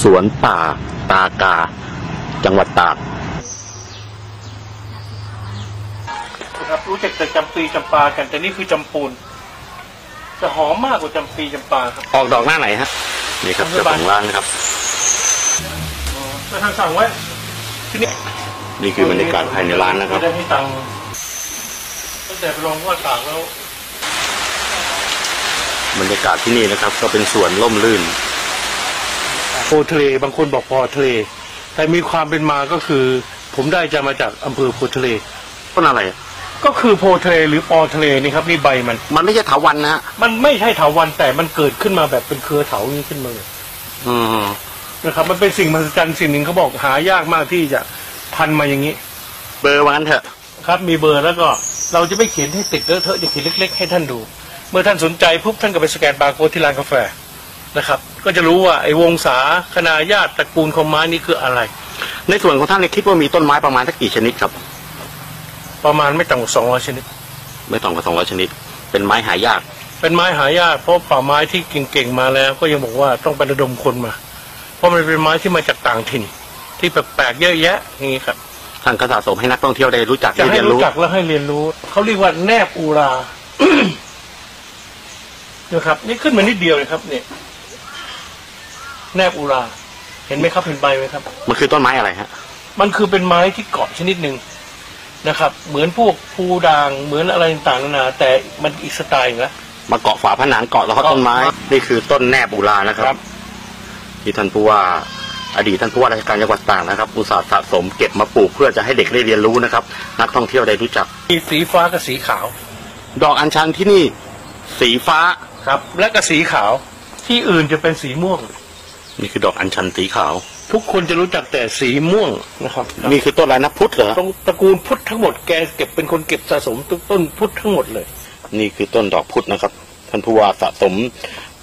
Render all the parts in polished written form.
สวนป่าตากาจังหวัดตากครับรู้จักแต่จำปีจำปากันแต่นี่คือจำปูนจะหอมมากกว่าจำปีจำปาครับออกดอกหน้าไหนฮะนี่ครับเจ้าของร้านนะครับมาทางสั่งไว้ที่นี่นี่คือบรรยากาศภายในร้านนะครับได้ให้ตังค์ตั้งแต่ไปลงว่าตากแล้วบรรยากาศที่นี่นะครับก็เป็นสวนร่มรื่นโพทะเลบางคนบอกพอทะเลแต่มีความเป็นมาก็คือผมได้จะมาจากอำเภอโพทะเลต้นอะไรก็คือโพทะเลหรือปอทะเลนี่ครับนี่ใบมันไม่ใช่เถาวัลย์นะฮะมันไม่ใช่เถาวัลย์แต่มันเกิดขึ้นมาแบบเป็นเครือเถานี้ขึ้นมานะครับมันเป็นสิ่งมหัศจรรย์สิ่งหนึ่งเขาบอกหายากมากที่จะพันมาอย่างนี้เบอร์วันเถอะครับมีเบอร์แล้วก็เราจะไม่เขียนให้ติดเลอะเทอะจะเขียนเล็กๆให้ท่านดูเมื่อท่านสนใจปุ๊บท่านก็ไปสแกนบาร์โค้ดที่ร้านกาแฟนะครับก็จะรู้ว่าไอ้วงศาคณาญาติตระกูลของไม้นี่คืออะไรในส่วนของท่านเนี่ยคิดว่ามีต้นไม้ประมาณสักกี่ชนิดครับประมาณไม่ต่ำกว่า200ชนิดไม่ต่ำกว่า200ชนิดเป็นไม้หายากเป็นไม้หายากเพราะป่าไม้ที่เก่งๆมาแล้วก็ยังบอกว่าต้องไประดมคนมาเพราะมันเป็นไม้ที่มาจากต่างถิ่นที่แปลกๆเยอะแยะอย่างนี้ครับท่านก็สะสมให้นักท่องเที่ยวได้รู้จักได้เรียนรู้แล้วให้เรียนรู้เขาเรียกว่าแนบอูรา นะครับนี่ขึ้นมานิดเดียวเลยครับเนี่ยแนบอูราเห็นไหมครับเห็นใบไหมครับมันคือต้นไม้อะไรฮะมันคือเป็นไม้ที่เกาะชนิดหนึ่งนะครับเหมือนพวกภูด่างเหมือนอะไรต่างๆนานาแต่มันอีกสไตล์นะมาเกาะฝาผนังเกาะแล้วก็ต้นไม้นี่คือต้นแนบอูรานะครับที่ท่านผู้ว่าอดีตท่านผู้ว่าราชการจังหวัดตากนะครับอุตสาห์สะสมเก็บมาปลูกเพื่อจะให้เด็กได้เรียนรู้นะครับนักท่องเที่ยวได้รู้จักมีสีฟ้ากับสีขาวดอกอัญชันที่นี่สีฟ้าครับและก็สีขาวที่อื่นจะเป็นสีม่วงนี่คือดอกอัญชันสีขาวทุกคนจะรู้จักแต่สีม่วงนะครับนี่คือต้นอะไรนะพุทธเหรอตระกูลพุทธทั้งหมดแกเก็บเป็นคนเก็บสะสมต้นพุทธทั้งหมดเลยนี่คือต้นดอกพุทธนะครับท่านผู้ว่าสะสม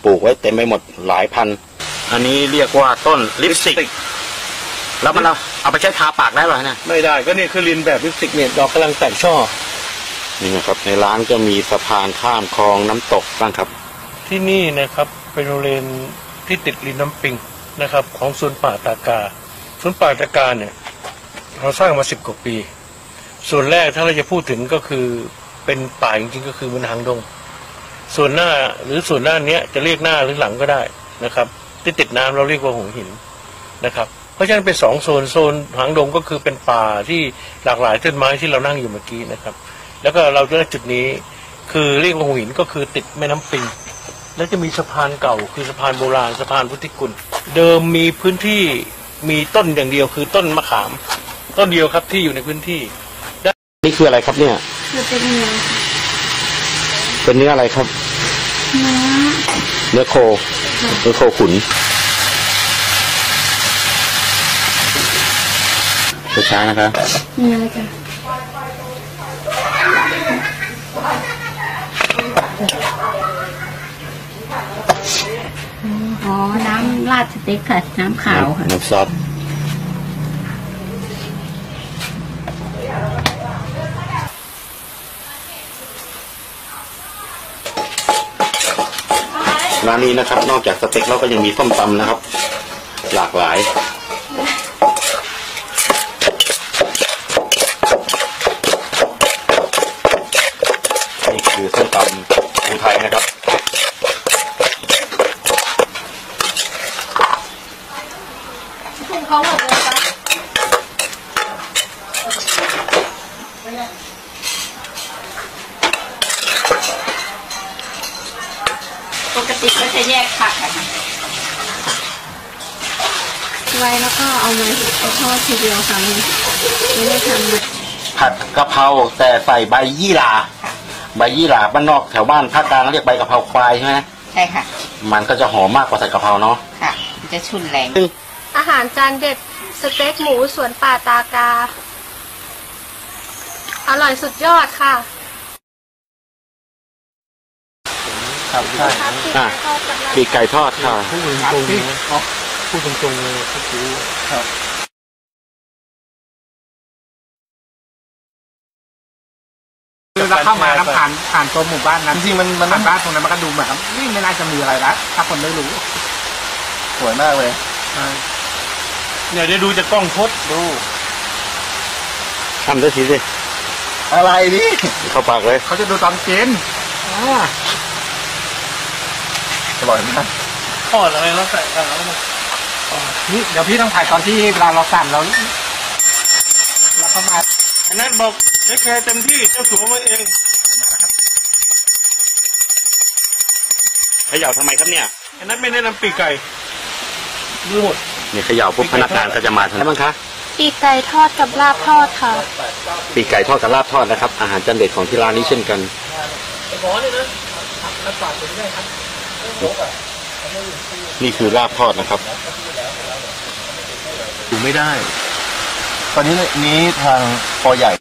ปลูกไว้เต็มไปหมดหลายพันอันนี้เรียกว่าต้นลิปสติกแล้วมันเอาไปใช้ทาปากได้หรอเนี่ยไม่ได้ก็นี่คือลินแบบลิปสติกเนี่ยดอกกำลังแตกช่อนี่นะครับในร้านก็มีสะพานข้ามคลองน้ำตกบ้างครับที่นี่นะครับเป็นบริเวณที่ติดริมน้ำปิงนะครับของสวนป่าตากาสวนป่าตากาเนี่ยเราสร้างมา10 กว่าปีส่วนแรกถ้าเราจะพูดถึงก็คือเป็นป่าจริงๆก็คือมันหางดงส่วนหน้าหรือส่วนหน้านี้จะเรียกหน้าหรือหลังก็ได้นะครับที่ติดน้ำเราเรียกว่าหงหินนะครับเพราะฉะนั้นเป็น2 โซนโซนหางดงก็คือเป็นป่าที่หลากหลายต้นไม้ที่เรานั่งอยู่เมื่อกี้นะครับแล้วก็เราจะได้จุดนี้คือเรียกว่าหงหินก็คือติดแม่น้ำปิงแล้วจะมีสะพานเก่าคือสะพานโบราณสะพานพุทธิกุลเดิมมีพื้นที่มีต้นอย่างเดียวคือต้นมะขามต้นเดียวครับที่อยู่ในพื้นที่นี่คืออะไรครับเนี่ยคือเป็นเนื้อเป็นเนื้ออะไรครับเนื้อโคโคขุนช้าๆนะครับนี่อะไรกันอ๋อน้ำราดสเต็กค่ะน้ำขาวค่ะน้ำซอสร้านนี้นะครับนอกจากสเต็กแล้วก็ยังมีส้มตำนะครับหลากหลายนี่คือส้มตำของไทยนะครับปกติก็จะแยกผักอะค่ะไว้แล้วก็เอามาทอดทีเดียวค่ะไม่ได้ทำผัดกะเพราแต่ใส่ใบยี่หร่าใบยี่หร่าบ้านนอกแถวบ้านภาคกลางเรียกใบกะเพราควายใช่ไหมใช่ค่ะมันก็จะหอมมากกว่าใส่กะเพราเนาะค่ะจะชุนแรงอาหารจานเด็ดสเต็กหมูสวนป่าตากาอร่อยสุดยอดค่ะครับใช่ปีกไก่ทอดค่ะพูดตรงๆนะพูดตรงๆเลยครับคือเราเข้ามาแล้วผ่านตัวหมู่บ้านนั้นจริงๆมันบ้านตรงนั้นมันก็ดูแบบนี่ไม่น่าจะมีอะไรละถ้าคนได้รู้สวยมากเลย เนี่ยเดี๋ยวดูจะกล้องพดดูทำได้สิสิอะไรนี่เข้าปากเลยเขาจะดูตามเกณฑ์อร่อยไหมครับทอดอะไรแล้วใส่กันแล้วนี่เดี๋ยวพี่ต้องถ่ายตอนที่เวลาเราสั่นเราเข้ามาอันนั้นบอกแค่เต็มที่เจ้าสัวไว้เองขย่าทำไมครับเนี่ยอันนั้นไม่แนะนำปีกไก่มือหมดเนี่ยขย่าพวกพนักงานก็จะมาทำอะไรบ้างคะปีกไก่ทอดกับลาบทอดค่ะปีกไก่ทอดกับลาบทอดนะครับอาหารจานเด็ดของที่ร้านนี้เช่นกันนี่คือลาบทอดนะครับดูไม่ได้ตอนนี้ทางพอใหญ่